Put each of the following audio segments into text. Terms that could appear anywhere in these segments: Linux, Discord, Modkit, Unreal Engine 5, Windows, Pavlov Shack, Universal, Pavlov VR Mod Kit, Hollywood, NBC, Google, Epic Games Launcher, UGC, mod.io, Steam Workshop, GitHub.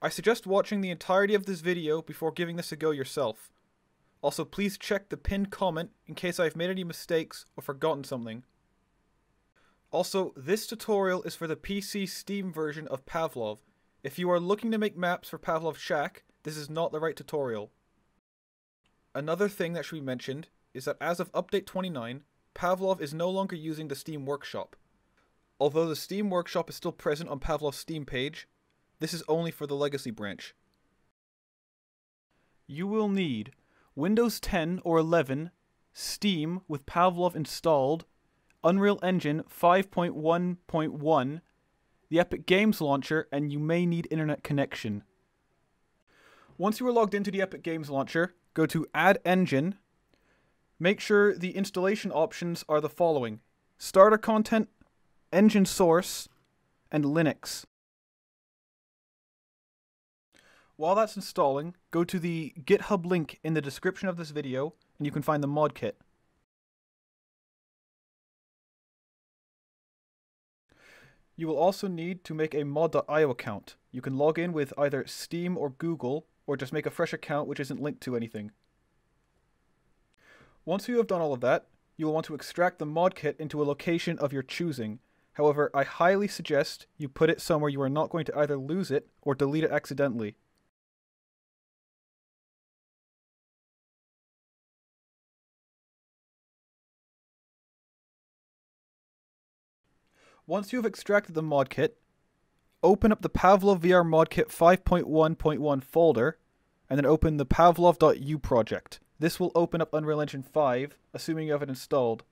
I suggest watching the entirety of this video before giving this a go yourself. Also, please check the pinned comment in case I've made any mistakes or forgotten something. Also, this tutorial is for the PC Steam version of Pavlov. If you are looking to make maps for Pavlov Shack, this is not the right tutorial. Another thing that should be mentioned is that as of update 29, Pavlov is no longer using the Steam Workshop. Although the Steam Workshop is still present on Pavlov's Steam page, this is only for the Legacy branch. You will need Windows 10 or 11, Steam with Pavlov installed, Unreal Engine 5.1.1, the Epic Games Launcher, and you may need internet connection. Once you are logged into the Epic Games Launcher, go to Add Engine. Make sure the installation options are the following: starter content, engine source, and Linux. While that's installing, go to the GitHub link in the description of this video and you can find the mod kit. You will also need to make a mod.io account. You can log in with either Steam or Google, or just make a fresh account which isn't linked to anything. Once you have done all of that, you will want to extract the mod kit into a location of your choosing. However, I highly suggest you put it somewhere you are not going to either lose it or delete it accidentally. Once you have extracted the mod kit, open up the Pavlov VR Mod Kit 5.1.1 folder, and then open the Pavlov.u project. This will open up Unreal Engine 5, assuming you have it installed.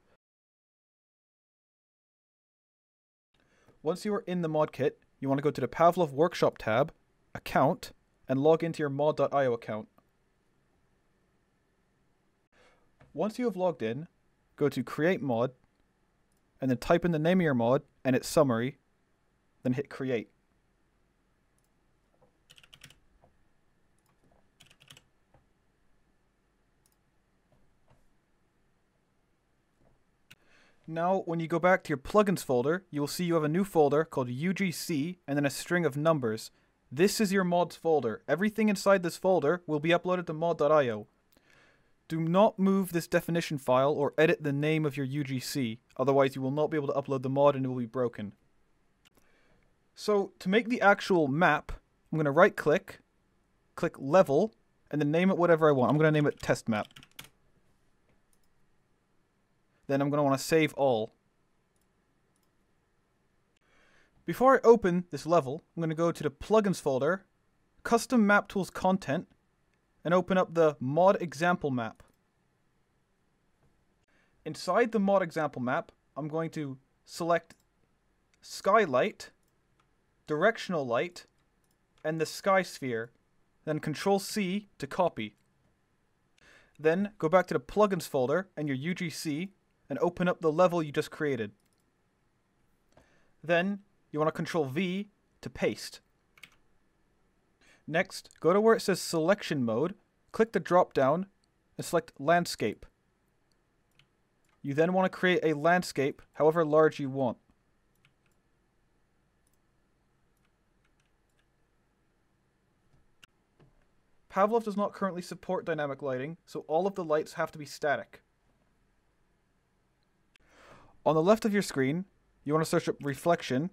Once you are in the mod kit, you want to go to the Pavlov Workshop tab, Account, and log into your mod.io account. Once you have logged in, go to Create Mod, and then type in the name of your mod and its summary, then hit create. Now, when you go back to your plugins folder, you will see you have a new folder called UGC and then a string of numbers. This is your mods folder. Everything inside this folder will be uploaded to mod.io. Do not move this definition file or edit the name of your UGC, otherwise you will not be able to upload the mod and it will be broken. So, to make the actual map, I'm going to right click, click level, and then name it whatever I want. I'm going to name it test map. Then I'm going to want to save all. Before I open this level, I'm going to go to the plugins folder, custom map tools content, and open up the mod example map. Inside the mod example map, I'm going to select skylight, directional light, and the sky sphere, then Control C to copy. Then go back to the plugins folder and your UGC and open up the level you just created. Then you want to Control V to paste. Next, go to where it says Selection Mode, click the drop-down, and select Landscape. You then want to create a landscape, however large you want. Pavlov does not currently support dynamic lighting, so all of the lights have to be static. On the left of your screen, you want to search up Reflection,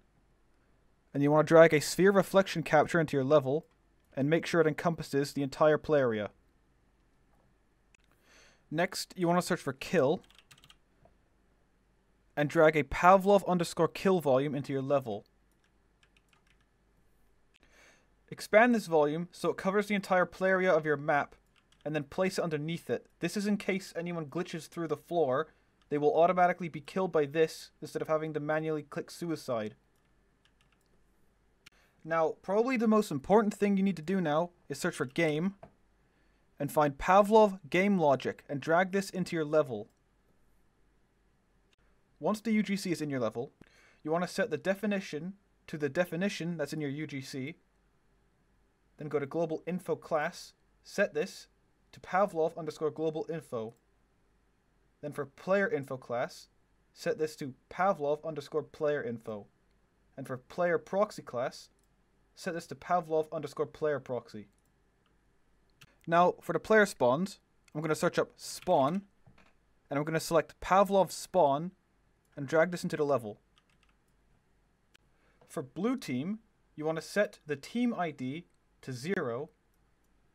and you want to drag a Sphere Reflection Capture into your level, and make sure it encompasses the entire play area. Next, you want to search for kill, and drag a Pavlov_kill volume into your level. Expand this volume so it covers the entire play area of your map, and then place it underneath it. This is in case anyone glitches through the floor, they will automatically be killed by this instead of having to manually click suicide. Now, probably the most important thing you need to do now is search for game and find Pavlov game logic and drag this into your level. Once the UGC is in your level, you want to set the definition to the definition that's in your UGC, then go to global info class, set this to Pavlov_global info. Then for player info class, set this to Pavlov_player info. And for player proxy class, set this to Pavlov_player proxy. Now for the player spawns, I'm going to search up spawn and I'm going to select Pavlov spawn and drag this into the level. For blue team, you want to set the team ID to 0,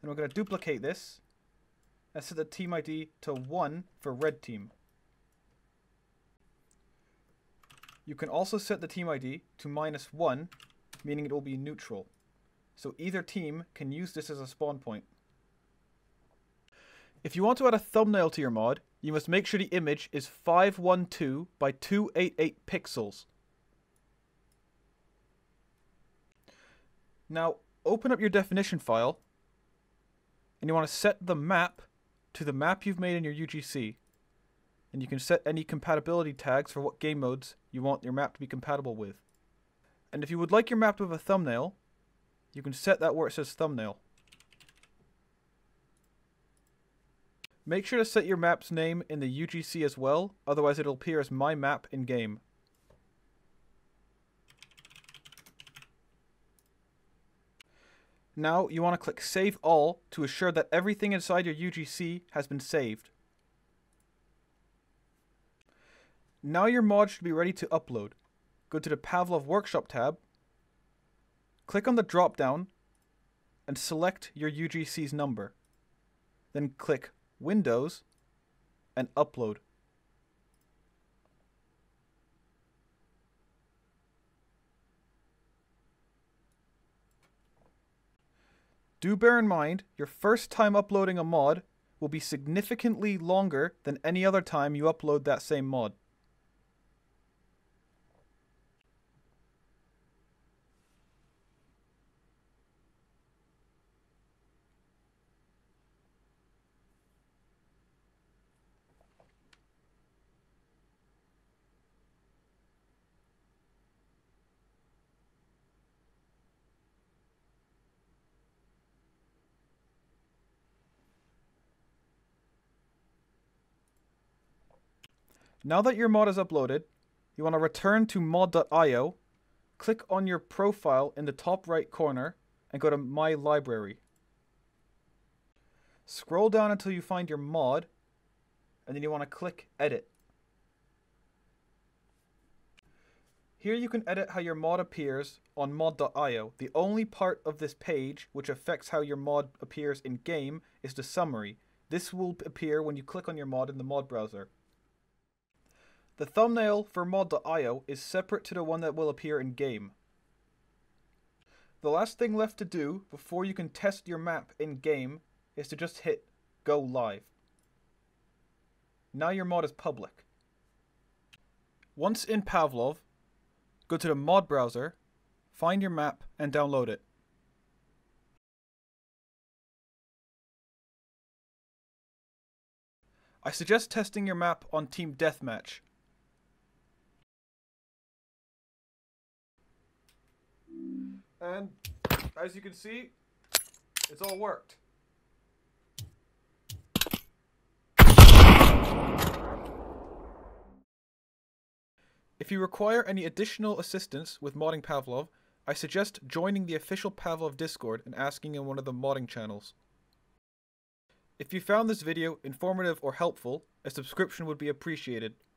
and we're going to duplicate this and set the team ID to 1 for red team. You can also set the team ID to -1, meaning it will be neutral. So either team can use this as a spawn point. If you want to add a thumbnail to your mod, you must make sure the image is 512 by 288 pixels. Now open up your definition file and you want to set the map to the map you've made in your UGC, and you can set any compatibility tags for what game modes you want your map to be compatible with. And if you would like your map to have a thumbnail, you can set that where it says thumbnail. Make sure to set your map's name in the UGC as well, otherwise it'll appear as my map in game. Now you want to click Save All to assure that everything inside your UGC has been saved. Now your mod should be ready to upload. Go to the Pavlov Workshop tab, click on the drop down and select your UGC's number. Then click Windows and Upload. Do bear in mind, your first time uploading a mod will be significantly longer than any other time you upload that same mod. Now that your mod is uploaded, you want to return to mod.io, click on your profile in the top right corner, and go to My Library. Scroll down until you find your mod, and then you want to click Edit. Here you can edit how your mod appears on mod.io. The only part of this page which affects how your mod appears in game is the summary. This will appear when you click on your mod in the mod browser. The thumbnail for mod.io is separate to the one that will appear in game. The last thing left to do before you can test your map in game is to just hit Go Live. Now your mod is public. Once in Pavlov, go to the mod browser, find your map and download it. I suggest testing your map on Team Deathmatch. And as you can see, it's all worked. If you require any additional assistance with modding Pavlov, I suggest joining the official Pavlov Discord and asking in one of the modding channels. If you found this video informative or helpful, a subscription would be appreciated.